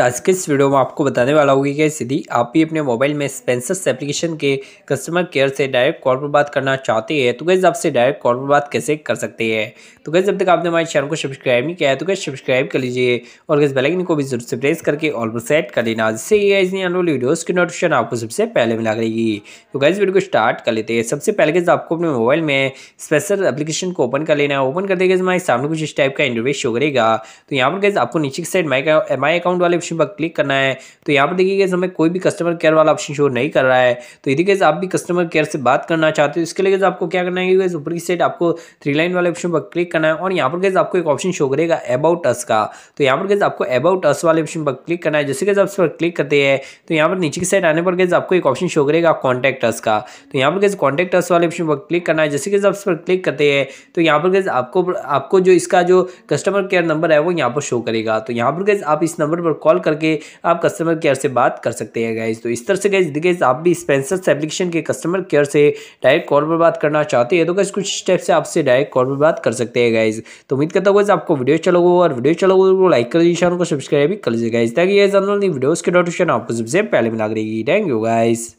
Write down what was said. आज के इस वीडियो में आपको बताने वाला होगी कि यदि आप भी अपने मोबाइल में स्पेंसर्स एप्लीकेशन के कस्टमर केयर से डायरेक्ट कॉल पर बात करना चाहते हैं तो गाइस आपसे डायरेक्ट कॉल पर बात कैसे कर सकते हैं। तो गाइस जब तक आपने हमारे चैनल को सब्सक्राइब नहीं किया है तो गाइस सब्सक्राइब कर लीजिए और गाइस बेल आइकन को भी जरूर से प्रेस करके ऑल पर सेट कर लेना, जिससे ये आने वाली वीडियोज़ की नोटिफिकेशन आपको सबसे पहले मिला करेगी। तो गाइस वीडियो को स्टार्ट कर लेते हैं। सबसे पहले गाइस आपको अपने मोबाइल में स्पेंसर्स एप्लीकेशन को ओपन कर लेना है। ओपन करते गाइस हमारे सामने कुछ इस टाइप का इंटरफेस शो करेगा। तो यहाँ पर गाइस आपको नीचे की साइड माई अकाउंट वाले ऑप्शन पर क्लिक करना है। तो यहाँ पर देखिए गाइस हमें कोई भी कस्टमर केयर वाला ऑप्शन शो नहीं कर रहा है। तो यदि गाइस आप भी कस्टमर केयर से बात करना चाहते हो इसके लिए गाइस आपको क्या करना है कि गाइस ऊपर की साइड आपको थ्री लाइन वाले ऑप्शन पर क्लिक करना है और यहाँ पर गाइस आपको एक ऑप्शन शो करेगा अबाउट अस का। तो यहाँ पर गाइस आपको अबाउट अस वाले ऑप्शन पर क्लिक करना है। जैसे गाइस आप इस पर क्लिक करते हैं तो यहाँ पर नीचे की साइड आने पर गाइस आपको एक ऑप्शन शो करेगा कॉन्टैक्ट अस का। तो यहाँ पर गाइस कॉन्टैक्ट अस वाले ऑप्शन पर क्लिक करना है। जैसे गाइस आप इस पर क्लिक करते हैं तो यहाँ पर गाइस आपको जो इसका जो कस्टमर केयर नंबर है वो यहाँ पर शो करेगा। तो यहाँ पर गाइस आप इस नंबर पर कॉल करके आप कस्टमर केयर से बात कर सकते हैं गाइस। तो इस तरह से गाइस आप भी स्पेंसर्स एप्लीकेशन के कस्टमर केयर से डायरेक्ट कॉल पर बात करना चाहते हैं तो गाइस कुछ स्टेप से आपसे डायरेक्ट कॉल पर बात कर सकते हैं गाइस। तो उम्मीद करता हूँ गाइस आपको वीडियो चलोगे और वीडियो चलोगे तो लाइक कर दीजिए, चैनल को सब्सक्राइब भी कर लीजिए गाइस, ताकि ये वीडियोज़ की नोटिफिकेशन आपको सबसे पहले मिला करेगी। Thank you guys.